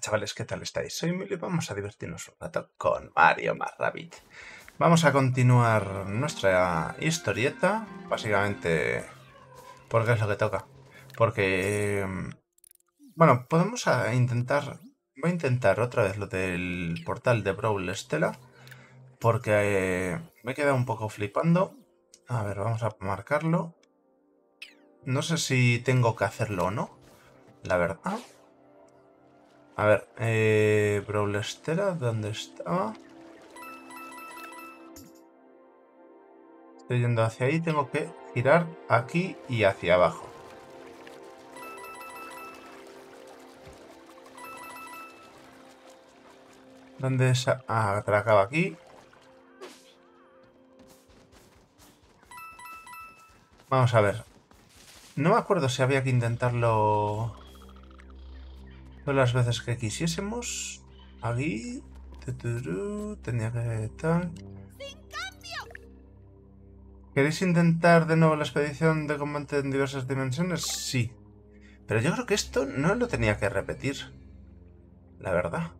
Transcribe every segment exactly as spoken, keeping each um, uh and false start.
Hola chavales, ¿qué tal estáis? Hoy vamos a divertirnos un rato con Mario Marrabbit. Vamos a continuar nuestra historieta, básicamente porque es lo que toca. Porque, bueno, podemos intentar, voy a intentar otra vez lo del portal de Brawl Stella, porque me he quedado un poco flipando. A ver, vamos a marcarlo. No sé si tengo que hacerlo o no, la verdad. A ver, eh, Brawl Stella, ¿dónde estaba? Estoy yendo hacia ahí, tengo que girar aquí y hacia abajo. ¿Dónde es? Ah, atracaba aquí. Vamos a ver. No me acuerdo si había que intentarlo todas las veces que quisiésemos. Aquí. Tuturu, tenía que tal. ¿Queréis intentar de nuevo la expedición de combate en diversas dimensiones? Sí. Pero yo creo que esto no lo tenía que repetir, la verdad.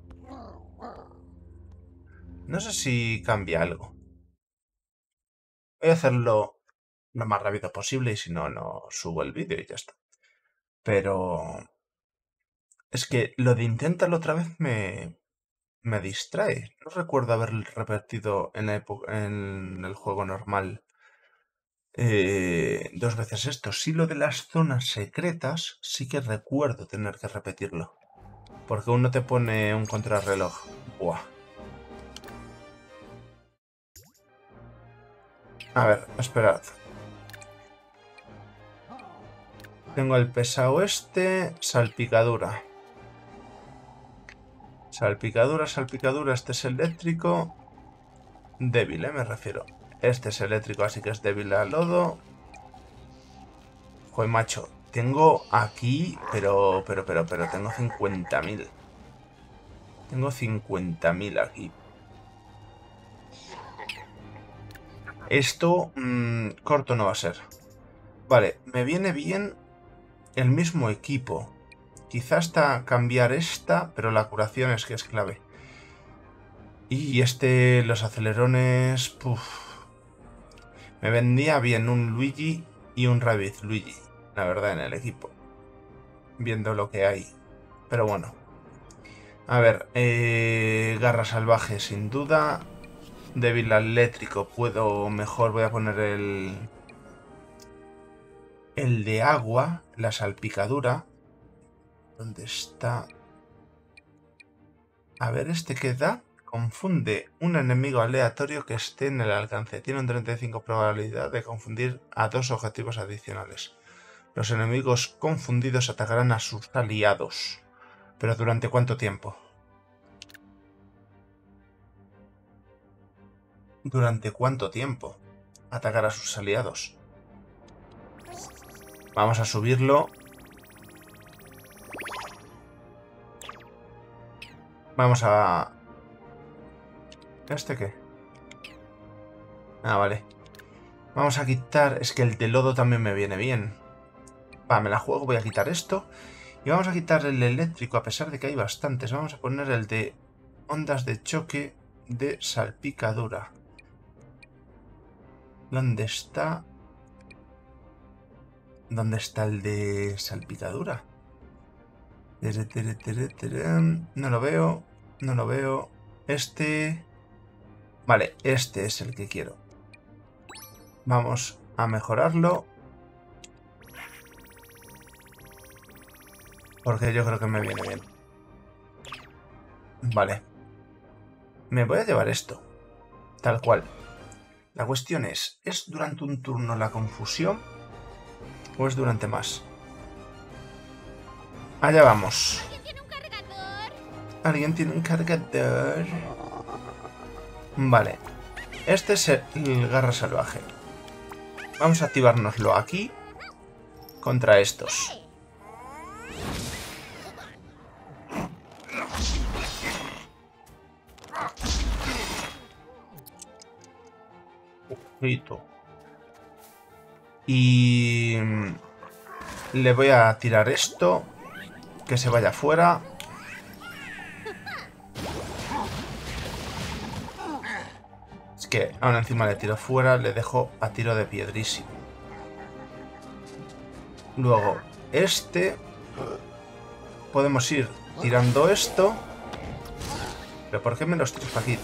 No sé si cambia algo. Voy a hacerlo lo más rápido posible y si no, no subo el vídeo y ya está. Pero es que lo de intentarlo otra vez me, me distrae. No recuerdo haber repetido en, la época, en el juego normal eh, dos veces esto. Sí, lo de las zonas secretas sí que recuerdo tener que repetirlo. Porque uno te pone un contrarreloj. Buah. A ver, esperad. Tengo el pesado este, salpicadura. Salpicadura, salpicadura, este es eléctrico. Débil, ¿eh? Me refiero. Este es eléctrico, así que es débil al lodo. Joder, macho, tengo aquí, pero, pero, pero, pero, tengo cincuenta mil. Tengo cincuenta mil aquí. Esto mmm, corto no va a ser. Vale, me viene bien el mismo equipo. Quizá hasta cambiar esta, pero la curación es que es clave. Y este, los acelerones... Puf. Me vendría bien un Luigi y un Rabbid Luigi, la verdad, en el equipo. Viendo lo que hay. Pero bueno. A ver, eh, garra salvaje sin duda. Débil eléctrico, puedo mejor, voy a poner el... El de agua, la salpicadura. ¿Dónde está? A ver, este que da. Confunde un enemigo aleatorio que esté en el alcance. Tiene un treinta y cinco por ciento probabilidad de confundir a dos objetivos adicionales. Los enemigos confundidos atacarán a sus aliados. ¿Pero durante cuánto tiempo? ¿Durante cuánto tiempo atacar a sus aliados? Vamos a subirlo. Vamos a... ¿Este qué? Ah, vale. Vamos a quitar... Es que el de lodo también me viene bien. Va, me la juego, voy a quitar esto. Y vamos a quitar el eléctrico, a pesar de que hay bastantes. Vamos a poner el de ondas de choque de salpicadura. ¿Dónde está...? ¿Dónde está el de salpicadura? No lo veo, no lo veo. Este... Vale, este es el que quiero. Vamos a mejorarlo. Porque yo creo que me viene bien. Vale. Me voy a llevar esto. Tal cual. La cuestión es, ¿es durante un turno la confusión? ¿O es durante más? Allá vamos. ¿Alguien tiene un cargador? Vale. Este es el garra salvaje. Vamos a activárnoslo aquí. Contra estos. Ojito. Y le voy a tirar esto, que se vaya fuera. que aún encima le tiro fuera, le dejo a tiro de piedrísimo. Luego, este... podemos ir tirando esto. ¿Pero por qué me los tiras para aquí?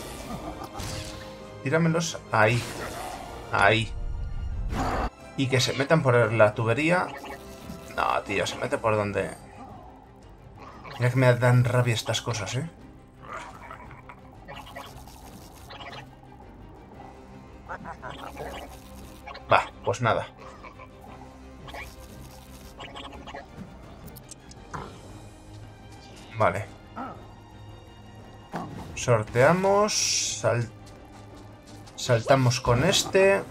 Tíramelos ahí. Ahí. Y que se metan por la tubería. No, tío, se mete por donde... Mira que me dan rabia estas cosas, ¿eh? Va, pues nada. Vale. Sorteamos. Sal... Saltamos con este.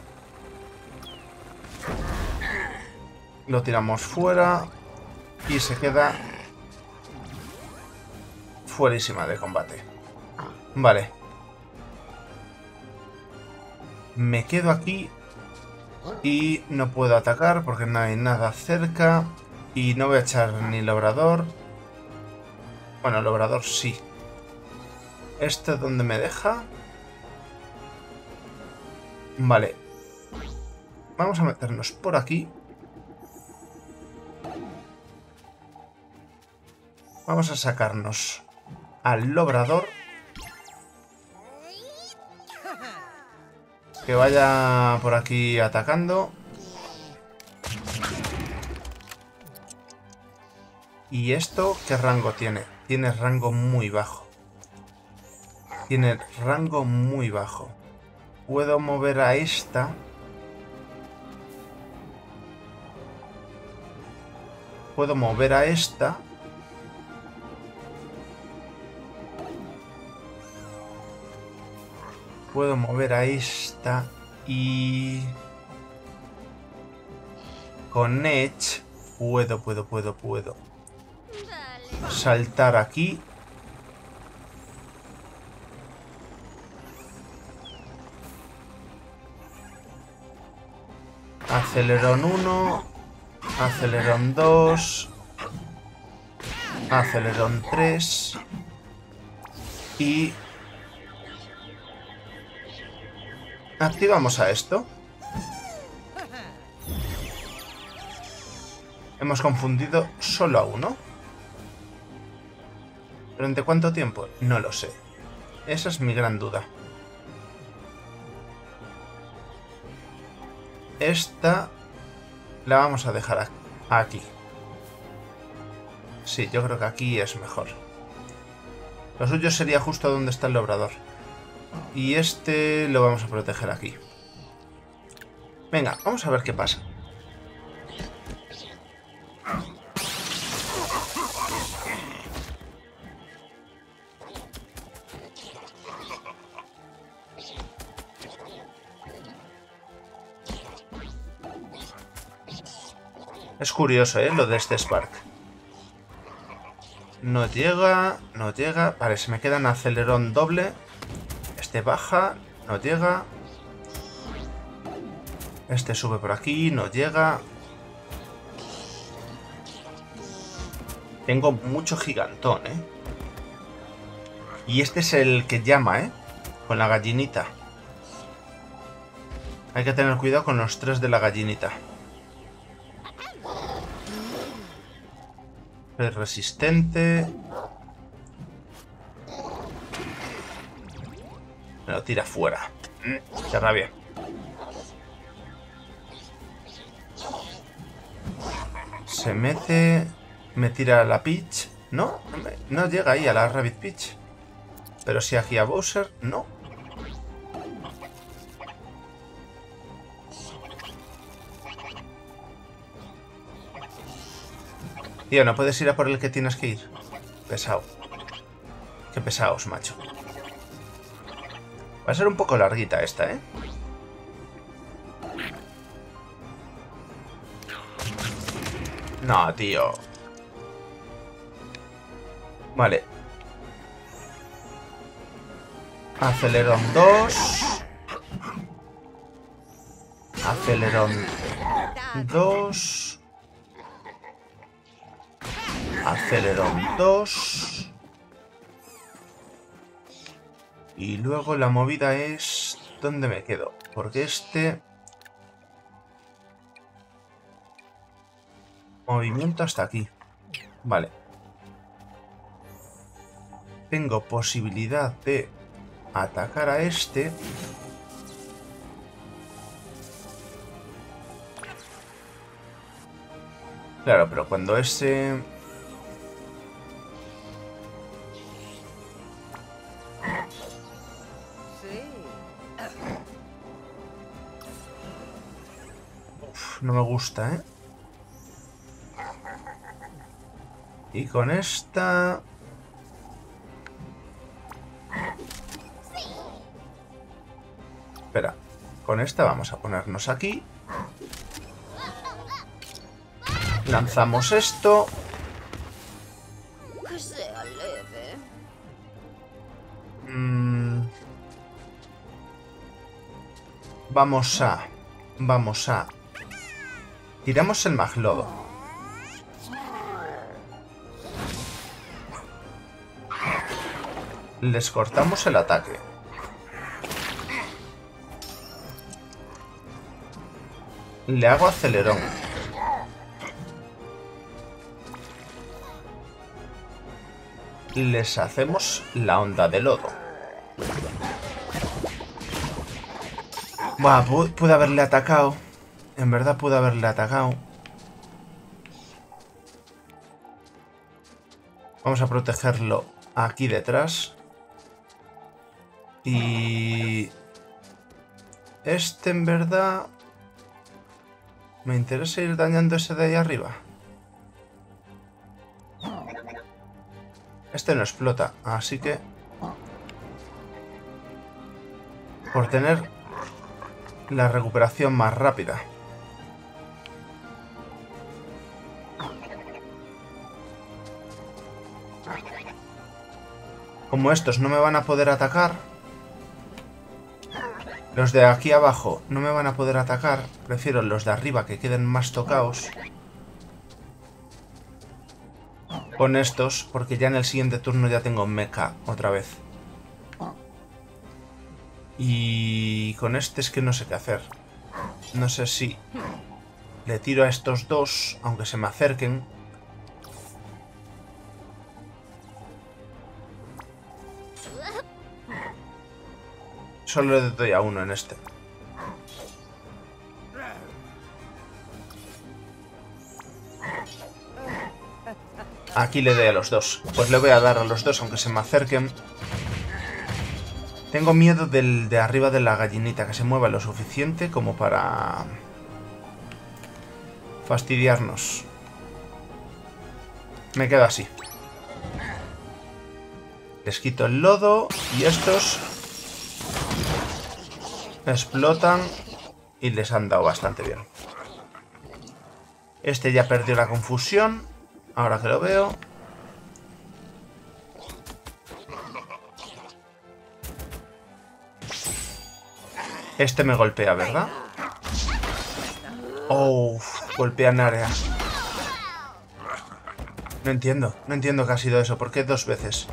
Lo tiramos fuera. Y se queda... fuerísima de combate. Vale. Me quedo aquí. Y no puedo atacar porque no hay nada cerca. Y no voy a echar ni labrador. Bueno, el obrador sí. ¿Este es donde me deja? Vale. Vamos a meternos por aquí. Vamos a sacarnos al obrador. Que vaya por aquí atacando. ¿Y esto qué rango tiene? Tiene rango muy bajo. Tiene rango muy bajo. Puedo mover a esta. Puedo mover a esta. Puedo mover a esta y... con Edge puedo, puedo, puedo, puedo. Saltar aquí. Acelerón uno. Acelerón dos. Acelerón tres. Y... activamos a esto. Hemos confundido solo a uno. ¿Durante cuánto tiempo? No lo sé. Esa es mi gran duda. Esta la vamos a dejar aquí. Sí, yo creo que aquí es mejor. Lo suyo sería justo donde está el labrador. Y este lo vamos a proteger aquí. Venga, vamos a ver qué pasa. Es curioso, ¿eh? Lo de este Spark. No llega, no llega. Vale, se me queda un acelerón doble. Este baja, no llega. Este sube por aquí, no llega. Tengo mucho gigantón, ¿eh? Y este es el que llama, ¿eh? Con la gallinita. Hay que tener cuidado con los tres de la gallinita. Es resistente. Me lo tira fuera. Mm, qué rabia. Se mete. Me tira la Peach. No, no llega ahí a la Rabbid Peach. Pero si aquí a Bowser, no. Tío, no puedes ir a por el que tienes que ir. Pesado. Qué pesados, macho. Va a ser un poco larguita esta, ¿eh? No, tío. Vale. Acelerón dos. Acelerón dos. Acelerón dos. Y luego la movida es dónde me quedo. Porque este... Movimiento hasta aquí. Vale. Tengo posibilidad de atacar a este. Claro, pero cuando ese... Uf, no me gusta, ¿eh? Y con esta... Espera, con esta vamos a ponernos aquí. Lanzamos esto. Que sea leve. Mm. Vamos a... Vamos a... Tiramos el maglodo. Les cortamos el ataque. Le hago acelerón. Les hacemos la onda de lodo. Buah, pude haberle atacado. En verdad pude haberle atacado. Vamos a protegerlo aquí detrás. Y... Este en verdad... Me interesa ir dañando ese de ahí arriba. Este no explota, así que... Por tener la recuperación más rápida. Como estos no me van a poder atacar... Los de aquí abajo no me van a poder atacar. Prefiero los de arriba que queden más tocados. Con estos, porque ya en el siguiente turno ya tengo mecha otra vez. Y con este es que no sé qué hacer. No sé si le tiro a estos dos, aunque se me acerquen. Solo le doy a uno en este. Aquí le doy a los dos. Pues le voy a dar a los dos, aunque se me acerquen. Tengo miedo del de arriba de la gallinita, que se mueva lo suficiente como para... fastidiarnos. Me quedo así. Les quito el lodo y estos... Explotan y les han dado bastante bien. Este ya perdió la confusión, ahora que lo veo. Este me golpea, ¿verdad? Oh, golpea en área. No entiendo, no entiendo qué ha sido eso. ¿Por qué dos veces?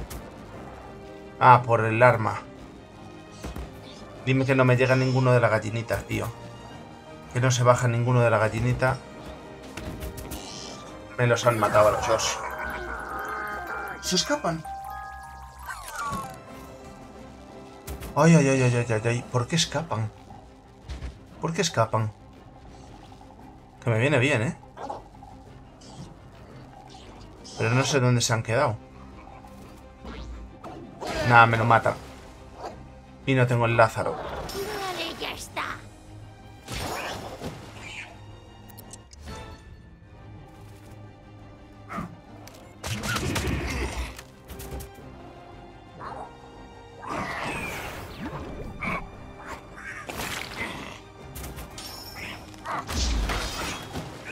Ah, por el arma. Dime que no me llega ninguno de la gallinita, tío. Que no se baja ninguno de la gallinita. Me los han matado a los dos. Se escapan. Ay, ay, ay, ay, ay, ay. ¿Por qué escapan? ¿Por qué escapan? Que me viene bien, ¿eh? Pero no sé dónde se han quedado. Nada, me lo matan. Y no tengo el Lázaro. Vale, ya está.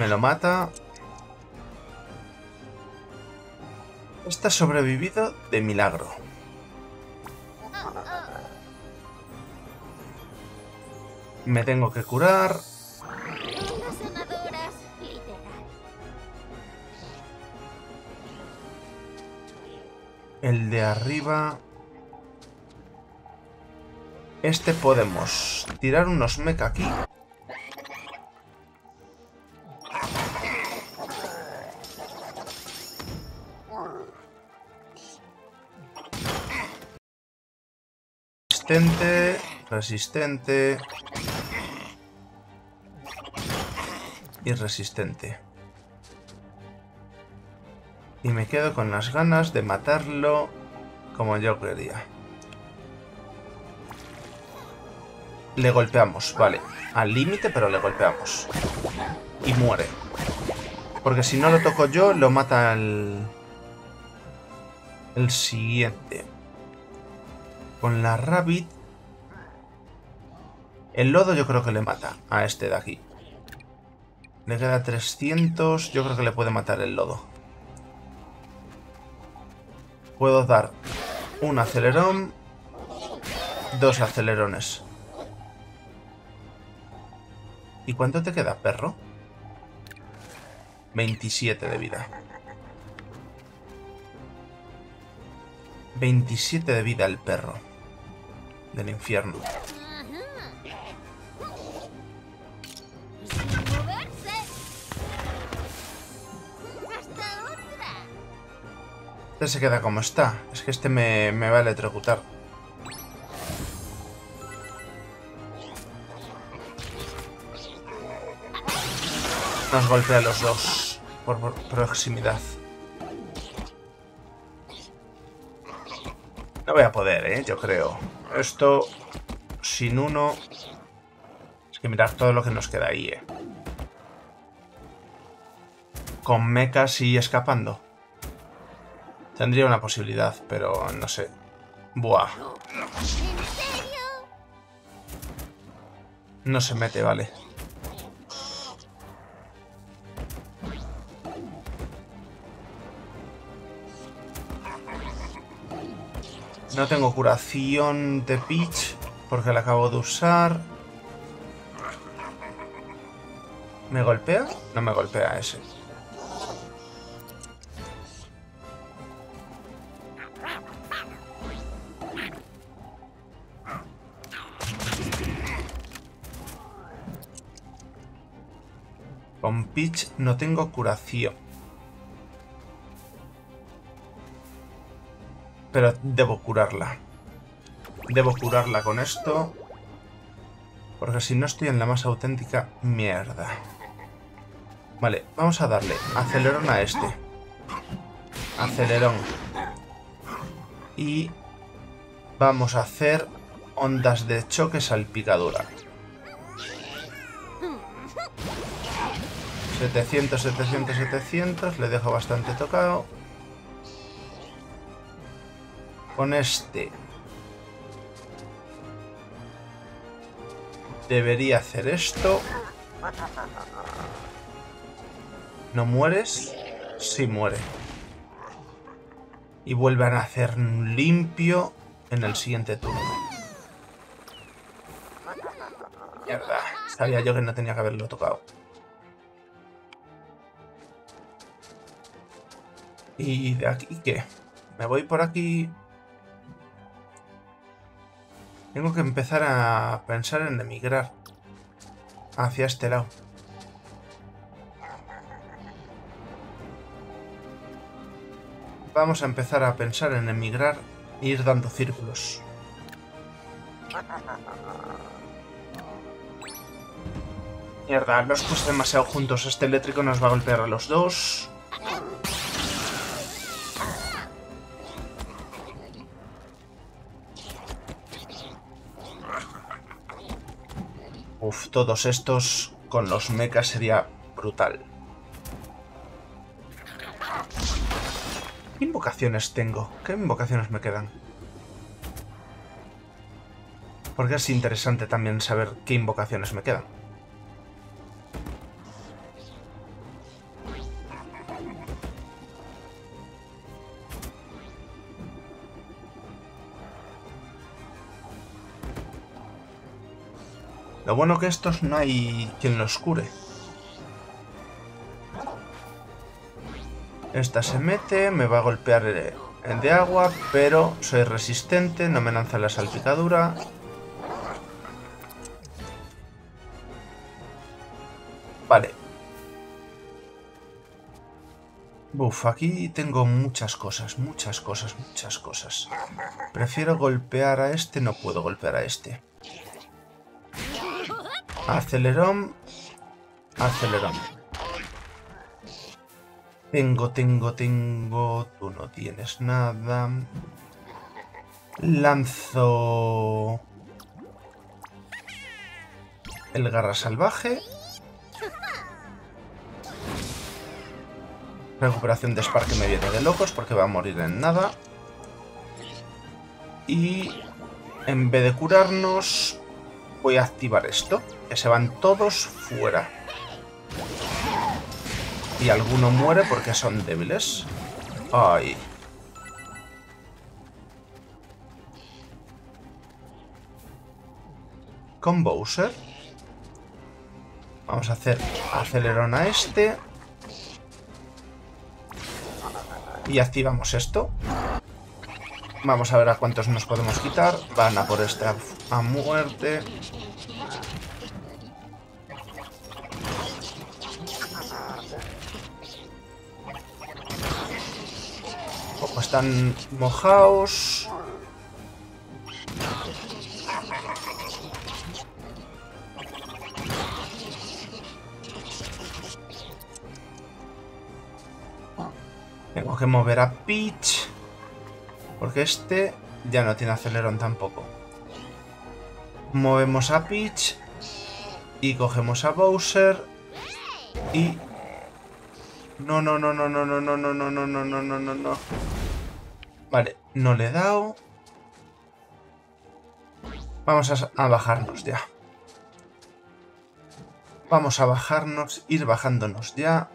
Me lo mata. Está sobrevivido de milagro. Me tengo que curar. El de arriba. Este podemos tirar unos mecha aquí. Resistente, resistente y resistente. Y me quedo con las ganas de matarlo como yo quería. Le golpeamos, vale. Al límite, pero le golpeamos. Y muere. Porque si no lo toco yo, lo mata el... el siguiente. Con la Rabbid. El lodo yo creo que le mata a este de aquí. Le queda trescientos. Yo creo que le puede matar el lodo. Puedo dar un acelerón. Dos acelerones. ¿Y cuánto te queda, perro? veintisiete de vida. veintisiete de vida el perro. Del infierno. Este se queda como está. Es que este me, me va a electrocutar. Nos golpea los dos por proximidad. No voy a poder, ¿eh? Yo creo. Esto sin uno... Es que mirad todo lo que nos queda ahí, ¿eh? Con mechas y escapando. Tendría una posibilidad, pero no sé. Buah. No se mete, vale. No tengo curación de Peach porque la acabo de usar. ¿Me golpea? No me golpea ese. Con Peach no tengo curación. Pero debo curarla. Debo curarla con esto. Porque si no estoy en la más auténtica mierda. Vale, vamos a darle acelerón a este. Acelerón. Y vamos a hacer ondas de choque salpicadura. setecientos, setecientos, setecientos. Le dejo bastante tocado. Con este debería hacer esto. ¿No mueres? Sí muere. Y vuelvan a hacer un limpio en el siguiente turno. Mierda, sabía yo que no tenía que haberlo tocado. ¿Y de aquí qué? Me voy por aquí... Tengo que empezar a pensar en emigrar hacia este lado. Vamos a empezar a pensar en emigrar e ir dando círculos. Mierda, los puse demasiado juntos. Este eléctrico nos va a golpear a los dos. Uf, todos estos con los mechas sería brutal. ¿Qué invocaciones tengo? ¿Qué invocaciones me quedan? Porque es interesante también saber qué invocaciones me quedan. Lo bueno que estos no hay quien los cure. Esta se mete, me va a golpear el de agua, pero soy resistente, no me lanza la salpicadura. Buf, aquí tengo muchas cosas, muchas cosas, muchas cosas. Prefiero golpear a este, no puedo golpear a este. Acelerón. Acelerón. Tengo, tengo, tengo... Tú no tienes nada. Lanzo... el garra salvaje. Recuperación de Spark que me viene de locos porque va a morir en nada. Y en vez de curarnos, voy a activar esto. Que se van todos fuera. Y alguno muere porque son débiles. Ay. Con Bowser. Vamos a hacer acelerón a este. Y activamos esto. Vamos a ver a cuántos nos podemos quitar. Van a por este a muerte. Como están mojados. Tengo que mover a Peach, porque este ya no tiene acelerón tampoco. Movemos a Peach y cogemos a Bowser y... No, no, no, no, no, no, no, no, no, no, no, no, no, no, no. Vale, no le he dado. Vamos a, a bajarnos ya. Vamos a bajarnos, ir bajándonos ya.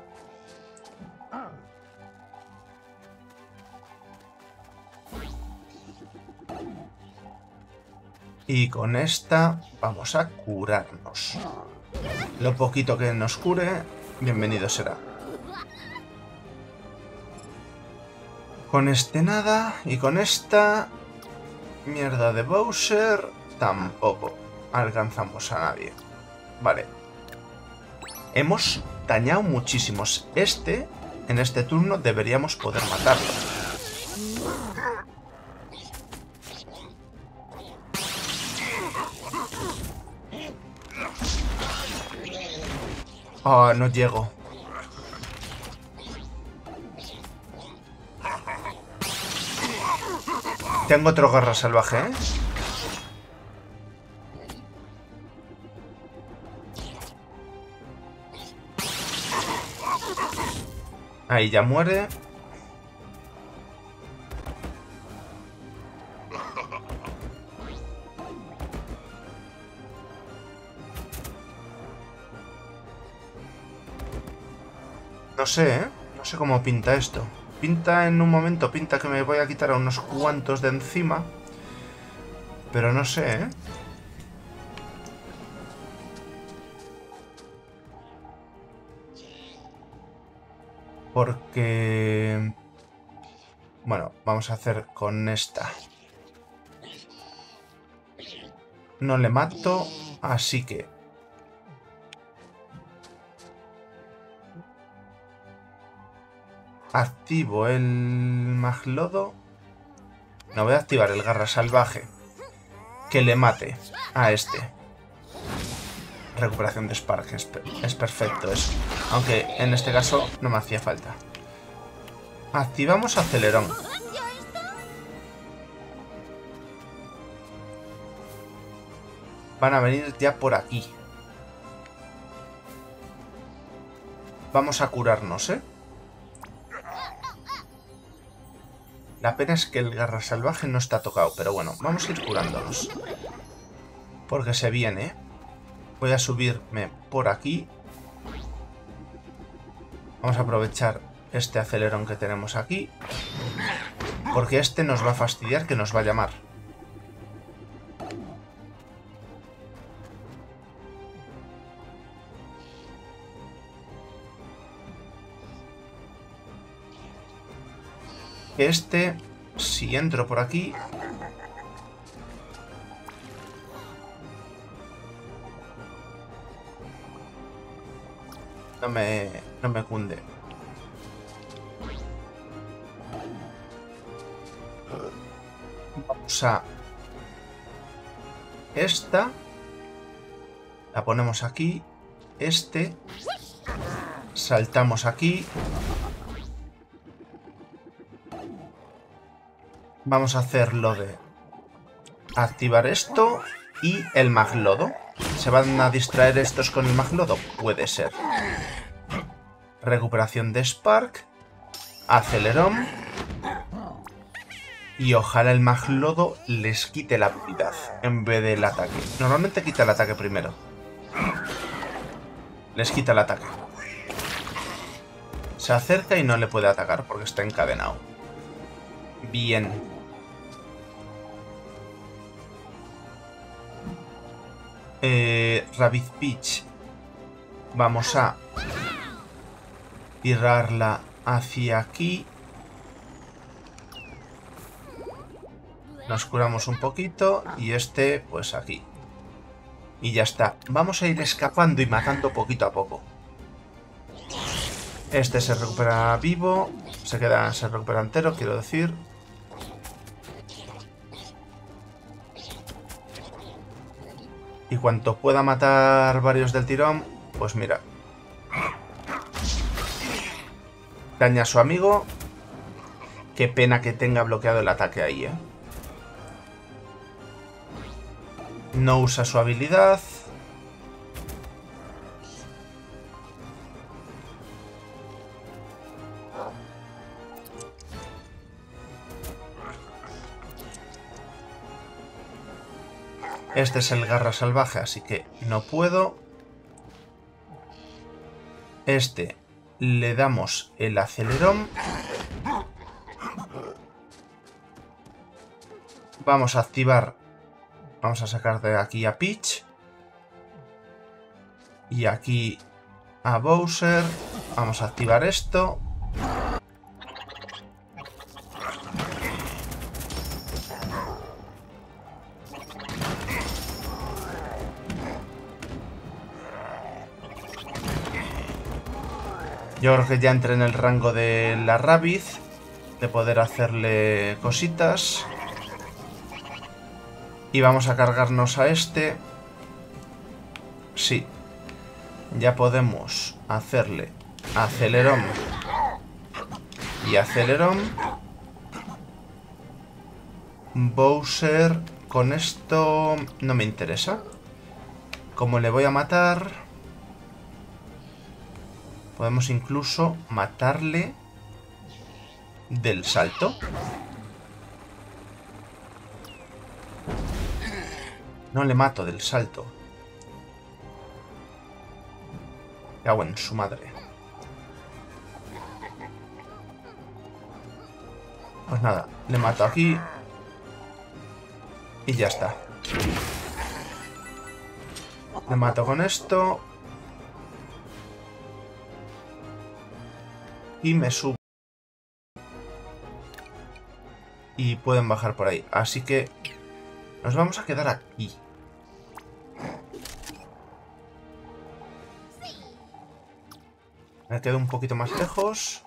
Y con esta vamos a curarnos. Lo poquito que nos cure, bienvenido será. Con este nada, y con esta mierda de Bowser tampoco alcanzamos a nadie. Vale. Hemos dañado muchísimos. Este, en este turno, deberíamos poder matarlo. Ah, oh, no llego. Tengo otro garra salvaje, ¿eh? Ahí ya muere. No sé, ¿eh? No sé cómo pinta esto. Pinta en un momento, pinta que me voy a quitar a unos cuantos de encima. Pero no sé, ¿eh? Porque... Bueno, vamos a hacer con esta. No le mato, así que... Activo el maglodo. No, voy a activar el garra salvaje. Que le mate a este. Recuperación de Spark. Es, per es perfecto eso. Aunque en este caso no me hacía falta. Activamos acelerón. Van a venir ya por aquí. Vamos a curarnos, ¿eh? La pena es que el garra salvaje no está tocado, pero bueno, vamos a ir curándonos. Porque se viene. Voy a subirme por aquí. Vamos a aprovechar este acelerón que tenemos aquí. Porque este nos va a fastidiar, que nos va a llamar. Este, si entro por aquí... No me... no me cunde. Vamos a esta. La ponemos aquí. Este. Saltamos aquí. Vamos a hacer lo de activar esto y el maglodo. ¿Se van a distraer estos con el maglodo? Puede ser. Recuperación de Spark. Acelerón. Y ojalá el maglodo les quite la habilidad en vez del ataque. Normalmente quita el ataque primero. Les quita el ataque. Se acerca y no le puede atacar porque está encadenado. Bien. Eh, Rabbid Peach. Vamos a tirarla hacia aquí. Nos curamos un poquito y este, pues aquí. Y ya está. Vamos a ir escapando y matando poquito a poco. Este se recupera vivo. Se queda, se recupera entero, quiero decir. Y cuanto pueda matar varios del tirón, pues mira. Daña a su amigo. Qué pena que tenga bloqueado el ataque ahí, ¿eh? No usa su habilidad. Este es el garra salvaje, así que no puedo. Este le damos el acelerón. Vamos a activar... Vamos a sacar de aquí a Peach. Y aquí a Bowser. Vamos a activar esto. Yo creo que ya entré en el rango de la Rabbid. De poder hacerle cositas. Y vamos a cargarnos a este. Sí. Ya podemos hacerle acelerón. Y acelerón. Bowser. Con esto no me interesa. Como le voy a matar... Podemos incluso matarle del salto. No le mato del salto. Ya bueno, su madre. Pues nada, le mato aquí. Y ya está. Le mato con esto. Y me subo. Y pueden bajar por ahí. Así que nos vamos a quedar aquí. Me quedo un poquito más lejos.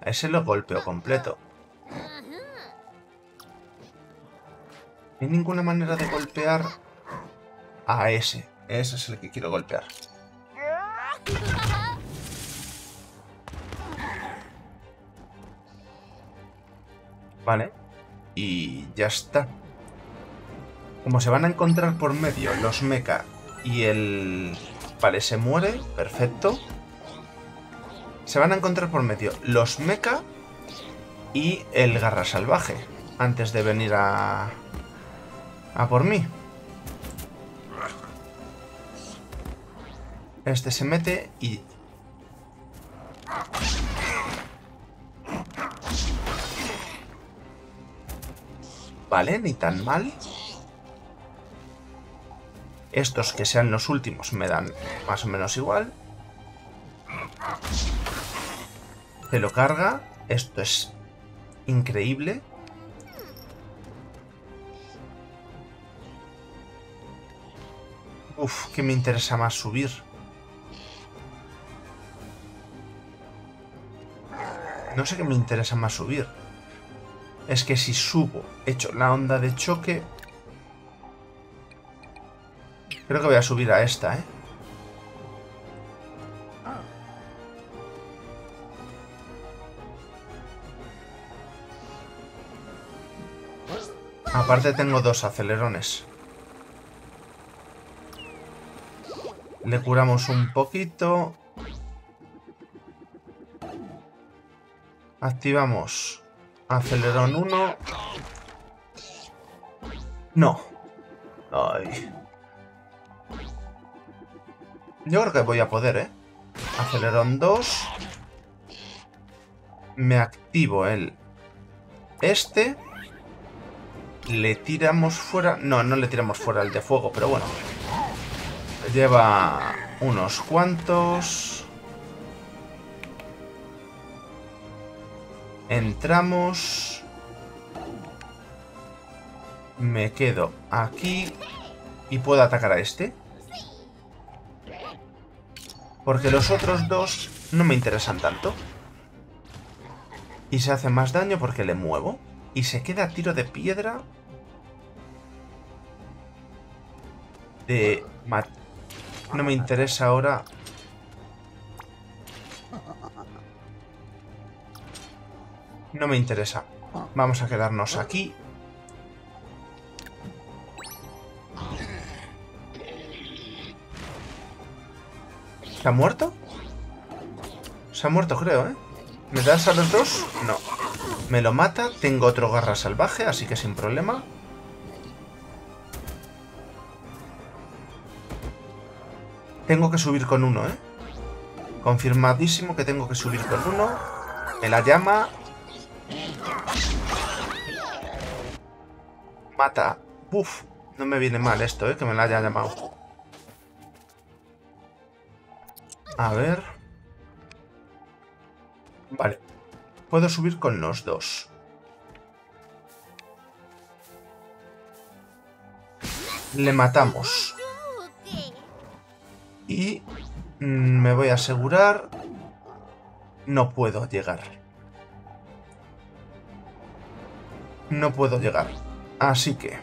A ese lo golpeo completo. No hay ninguna manera de golpear a ese. Ese es el que quiero golpear. Vale. Y ya está. Como se van a encontrar por medio los mecha y el... Vale, se muere. Perfecto. Se van a encontrar por medio los mecha y el garra salvaje antes de venir a... a por mí. Este se mete y... Vale, ni tan mal. Estos que sean los últimos me dan más o menos igual. Se lo carga. Esto es increíble. Uf, que me interesa más subir. No sé qué me interesa más subir. es que si subo, hecho la onda de choque... Creo que voy a subir a esta, ¿eh? Aparte tengo dos acelerones. Le curamos un poquito. Activamos acelerón uno. No. Ay. Yo creo que voy a poder, ¿eh? Acelerón dos. Me activo el... Este. Le tiramos fuera... No, no le tiramos fuera el de fuego, pero bueno. Lleva unos cuantos. Entramos. Me quedo aquí. Y puedo atacar a este. Porque los otros dos no me interesan tanto. Y se hace más daño porque le muevo. Y se queda a tiro de piedra. De... No me interesa ahora. No me interesa. Vamos a quedarnos aquí. ¿Se ha muerto? Se ha muerto, creo, ¿eh? ¿Me das a los dos? No. Me lo mata. Tengo otro garra salvaje, así que sin problema. Tengo que subir con uno, ¿eh? Confirmadísimo que tengo que subir con uno. Me la llama. Mata. Uf, no me viene mal esto, ¿eh? Que me la haya llamado. A ver. Vale. Puedo subir con los dos. Le matamos. Y me voy a asegurar... No puedo llegar. No puedo llegar. Así que...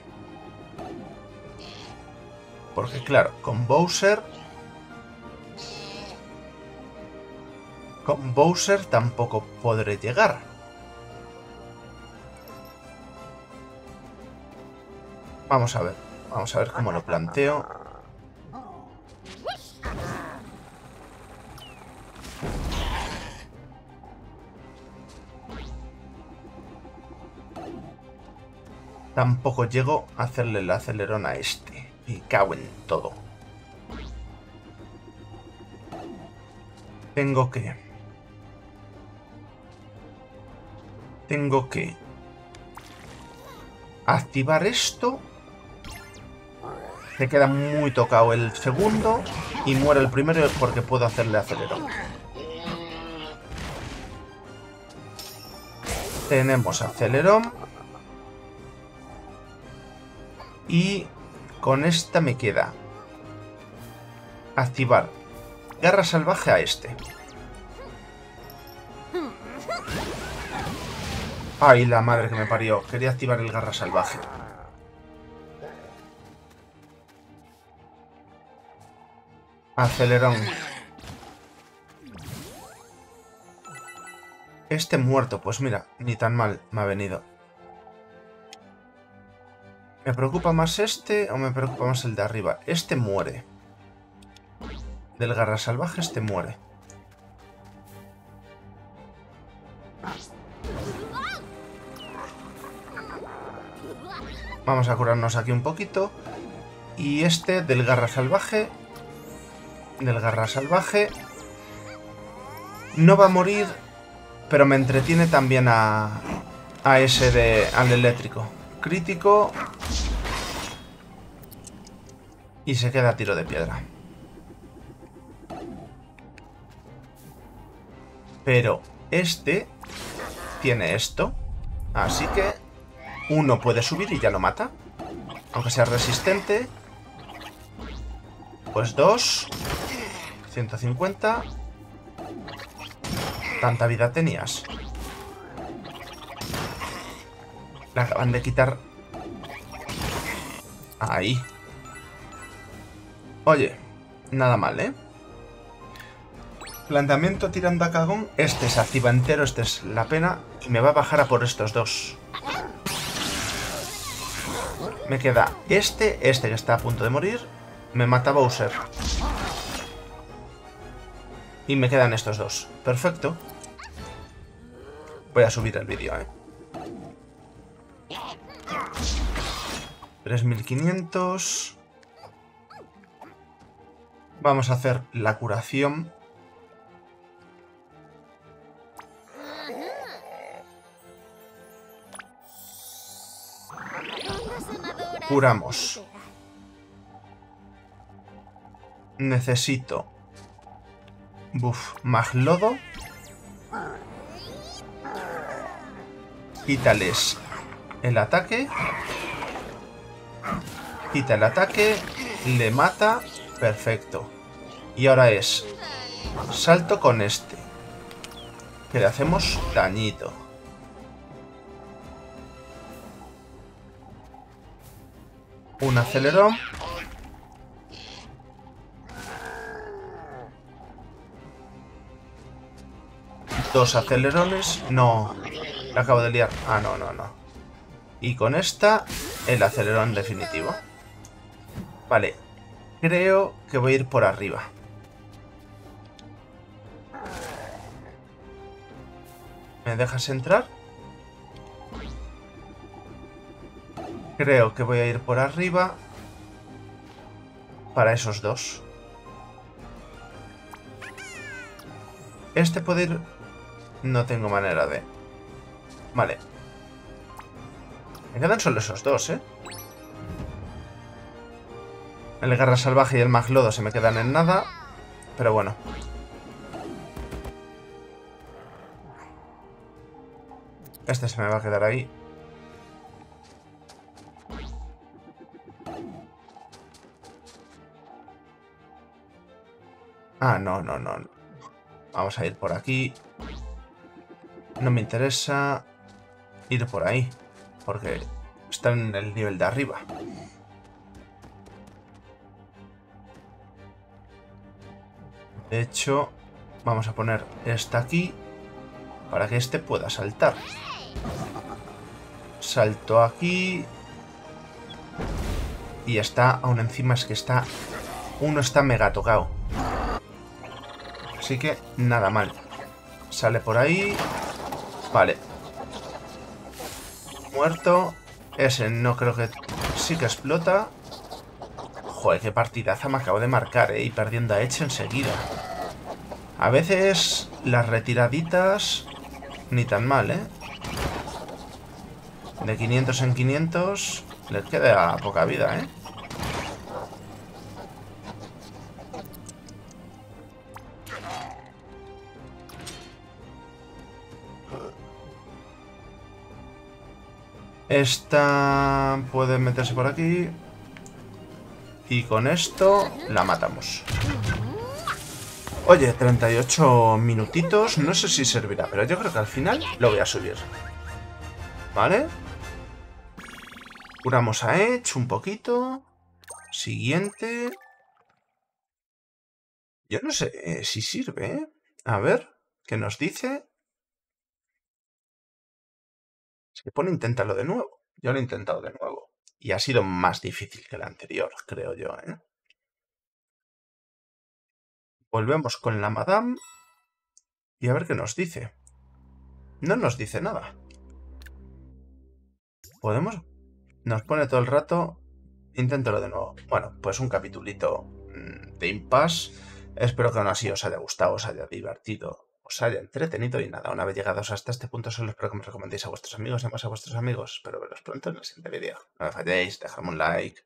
Porque claro, con Bowser... Con Bowser tampoco podré llegar. Vamos a ver. Vamos a ver cómo lo planteo. Tampoco llego a hacerle el acelerón a este. Me cago en todo. Tengo que... Tengo que... Activar esto. Se queda muy tocado el segundo. Y muere el primero porque puedo hacerle acelerón. Tenemos acelerón. Y con esta me queda activar garra salvaje a este. Ay, la madre que me parió. Quería activar el garra salvaje. Acelerón. Este muerto, pues mira, ni tan mal me ha venido. ¿Me preocupa más este o me preocupa más el de arriba? Este muere. Del garra salvaje este muere. Vamos a curarnos aquí un poquito. Y este del garra salvaje. Del garra salvaje. No va a morir. Pero me entretiene también a, a ese de, al eléctrico. Crítico. Y se queda a tiro de piedra. Pero este tiene esto. Así que uno puede subir y ya lo mata. Aunque sea resistente. Pues dos. ciento cincuenta. ¿Tanta vida tenías? La acaban de quitar. Ahí. Oye, nada mal, ¿eh? Planteamiento tirando a cagón. Este se activa entero, este es la pena. Y me va a bajar a por estos dos. Me queda este, este que está a punto de morir. Me mata Bowser. Y me quedan estos dos. Perfecto. Voy a subir el vídeo, ¿eh? tres mil quinientos. Vamos a hacer la curación. Curamos. Necesito... Buf, maglodo. Quítales el ataque. Quita el ataque. Le mata. Perfecto. Y ahora es... Salto con este. Que le hacemos dañito. Un acelerón. Dos acelerones. No. La acabo de liar. Ah, no, no, no. Y con esta, el acelerón definitivo. Vale. Creo que voy a ir por arriba. ¿Me dejas entrar? Creo que voy a ir por arriba. Para esos dos. Este puede ir... No tengo manera de... Vale. Me quedan solo esos dos, ¿eh? El garra salvaje y el maglodo se me quedan en nada. Pero bueno. Este se me va a quedar ahí. Ah, no, no, no. Vamos a ir por aquí. No me interesa ir por ahí. Porque está en el nivel de arriba. De hecho, vamos a poner esta aquí para que este pueda saltar. Salto aquí. Y está aún encima, es que está... Uno está mega tocado. Así que nada mal. Sale por ahí. Vale. Muerto. Ese no creo que... Sí que explota. Joder, qué partidaza me acabo de marcar, ¿eh? Y perdiendo a Edge enseguida. A veces las retiraditas... Ni tan mal, ¿eh? De quinientos en quinientos... Les queda poca vida, ¿eh? Esta puede meterse por aquí. Y con esto la matamos. Oye, treinta y ocho minutitos. No sé si servirá, pero yo creo que al final lo voy a subir. ¿Vale? Curamos a Edge un poquito. Siguiente. Yo no sé eh, si sirve, ¿eh? A ver, ¿qué nos dice? Se pone intentarlo de nuevo. Yo lo he intentado de nuevo. Y ha sido más difícil que la anterior, creo yo, ¿eh? Volvemos con la madame. Y a ver qué nos dice. No nos dice nada. ¿Podemos? Nos pone todo el rato. Inténtalo de nuevo. Bueno, pues un capitulito de impasse. Espero que aún así os haya gustado, os haya divertido, os haya entretenido y nada, una vez llegados hasta este punto solo espero que me recomendéis a vuestros amigos y más a vuestros amigos. Espero veros pronto en el siguiente vídeo. No me falléis, dejadme un like.